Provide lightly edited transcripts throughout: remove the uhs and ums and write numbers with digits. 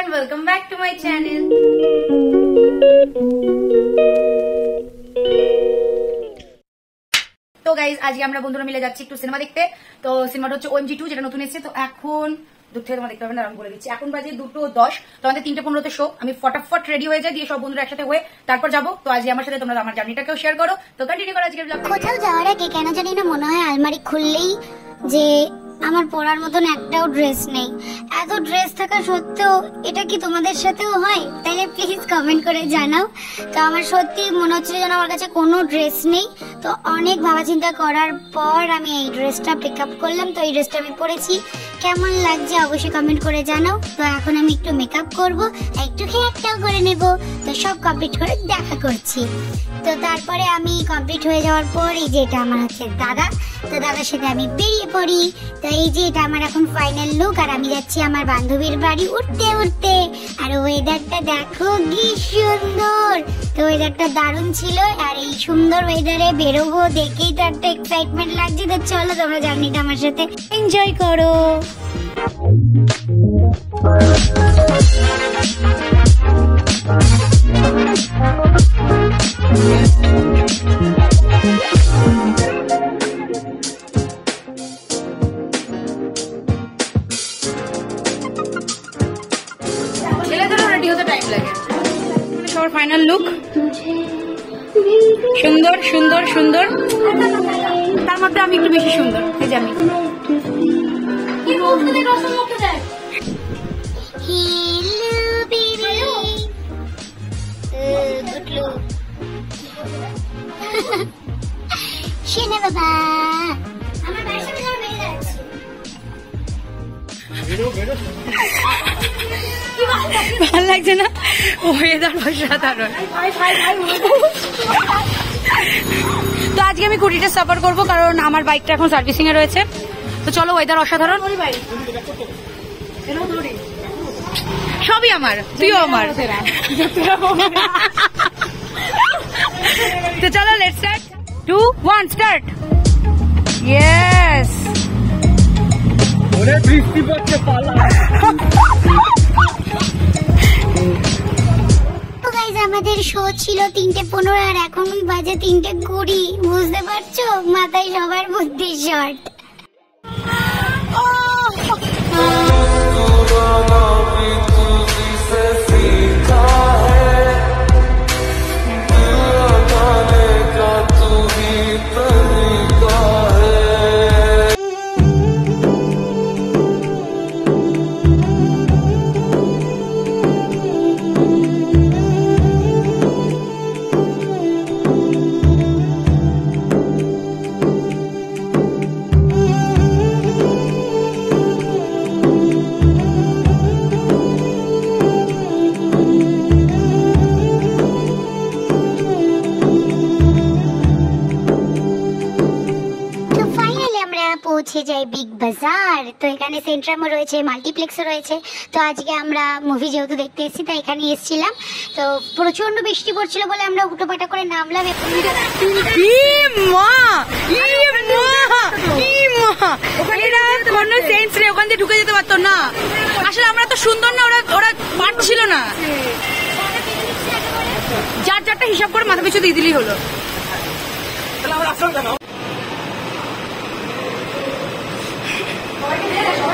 everyone, welcome back to my channel. तो guys आज আমরা বন্ধুরা মিলে যাচ্ছি একটু সিনেমা দেখতে। তো সিনেমাটা হচ্ছে OMG 2 যেটা নতুন এসেছে। তো এখন দুঃখে তোমরা দেখতে পাবে না, আমি বলে দিচ্ছি। এখন বাজে 2:10, তো আমাদের 3:15-তে শো। আমি ফটাফট রেডি হয়ে যাই, দিয়ে সব বন্ধুরা একসাথে হয়ে তারপর যাবো। তো আজকে আমার সাথে তোমরা আমার জার্নিটাকেও শেয়ার করো। তো কন্টিনিউ করো আজকের ব্লগ। কোথাও যাওয়ার আগে কেন জানি না মনে হয় আলমারি খুললেই যে আমার পরার মতন একটাও ড্রেস নেই। এত ড্রেস থাকা সত্ত্বেও এটা কি তোমাদের সাথেও হয়? তাহলে প্লিজ কমেন্ট করে জানাও। তো আমার সত্যি মনে হচ্ছিল যেন আমার কাছে কোনো ড্রেস নেই। তো অনেক ভাবা চিন্তা করার পর আমি এই ড্রেসটা পিক আপ করলাম। তো এই ড্রেসটা আমি পরেছি, কেমন লাগছে অবশ্যই কমেন্ট করে জানাও। তো এখন আমি একটু মেকআপ করবো, একটু হেয়ারটাও করে নেব। তো সব কমপ্লিট করে দেখা করছি। তো তারপরে আমি কমপ্লিট হয়ে যাওয়ার পর এই যে এটা আমার হচ্ছে দাদা। তো দাদার সাথে আমি বেরিয়ে পড়ি। তো এই যে এটা আমার এখন ফাইনাল লুক। আর আমি যাচ্ছি আমার বান্ধবীর বাড়ি উঠতে উঠতে। আর ওয়েদারটা দেখো কি সুন্দর। তো ওয়েদারটা দারুণ ছিল, আর এই সুন্দর ওয়েদারে বেরোবো দেখেই তো একটা এক্সাইটমেন্ট লাগছে। তো চলো তোমরা জার্নিটা আমার সাথে এনজয় করো। ফাইনাল লুক সুন্দর সুন্দর সুন্দর। তার মধ্যে আমি একটু বেশি সুন্দর। ভাল লাগছে না? তো আজকে আমি কুড়িটা সাফার করবো, কারণ আমার বাইকটা এখন সার্ভিসিং এ রয়েছে। তো চলো, ওয়েদার অসাধারণ। সবই আমার, তুইও আমার। তো চলো, লেটস স্টার্ট। 2, 1 স্টার্ট। ইয়েস, বৃষ্টি পড়ছে। আমাদের শো ছিল 3:15, আর এখন বাজে 3:20। বুঝতে পারছো মাথায় সবার বুদ্ধি শর্ট। পৌঁছে যাই বিগ বাজার। তো এখানে সেন্ট্রামও রয়েছে, মাল্টিপ্লেক্সও রয়েছে। তো আজকে আমরা মুভি যেহেতু দেখতে এসেছি, তাই এখানে এসেছিলাম। তো প্রচন্ড বৃষ্টি পড়ছিল বলে আমরা উটোপাটা করে নামলাম। ওখান দিয়ে ঢুকে যেতে পারতো না। আসলে আমরা তো সুন্দর না, ওরা পারছিল না। যার যারটা হিসাব করে মাথা পিছু দিয়ে দিলেই হলো।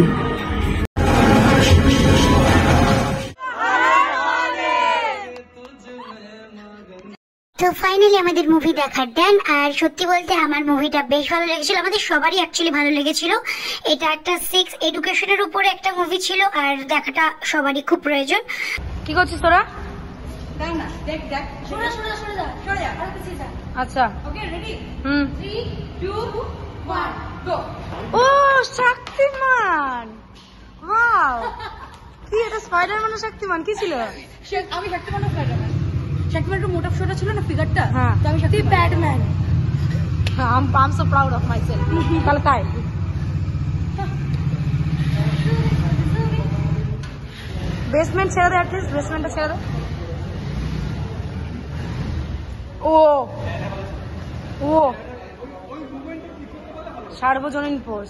তো ফাইনালি আমাদের মুভি দেখা ডান। আর সত্যি বলতে আমার মুভিটা বেশ ভালো লেগেছিল, আমাদের সবারই অ্যাকচুয়ালি ভালো লেগেছিল। এটা একটা সেক্স এডুকেশনের উপরে একটা মুভি ছিল, আর দেখাটা সবারই খুব প্রয়োজন। কি করছিস তোরা? আচ্ছা, ওকে, রেডি? হুম। 3 2 1 গো। ও শক্তিমান, ওয়াও! কি এটা, স্পাইডারম্যান না শক্তিমান? কি ছিল? আমি শক্তিমান না স্পাইডারম্যান। শক্তিমান তো মোটা ছোট ছিল না ফিগারটা, তো আমি Shaktimaan. Batman. I'm so proud of myself. কালকাই বেসমেন্ট ছেড়ে দাও, প্লিজ বেসমেন্টটা ছেড়ে দাও। ও ও সার্বজনীন পোজ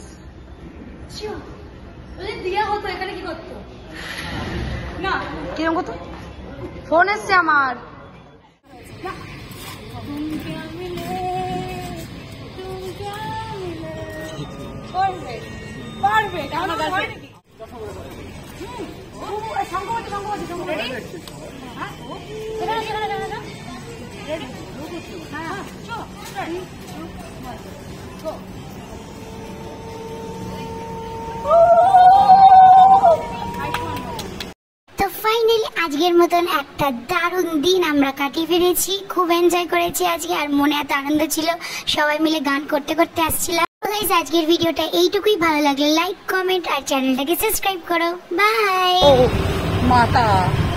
দিয়া হতো, এখানে কি করতো না, কিরকম করতো? ফোন এসছে আমার। আজকের মতন একটা দারুণ দিন আমরা কাটিয়ে ফেলেছি, খুব এনজয় করেছি আজকে, আর মনে এত আনন্দ ছিল, সবাই মিলে গান করতে করতে আসছিলাম। গাইস, আজকের ভিডিওটা এইটুকুই, ভালো লাগলে লাইক কমেন্ট আর চ্যানেলটাকে সাবস্ক্রাইব করো। বাই মাতা।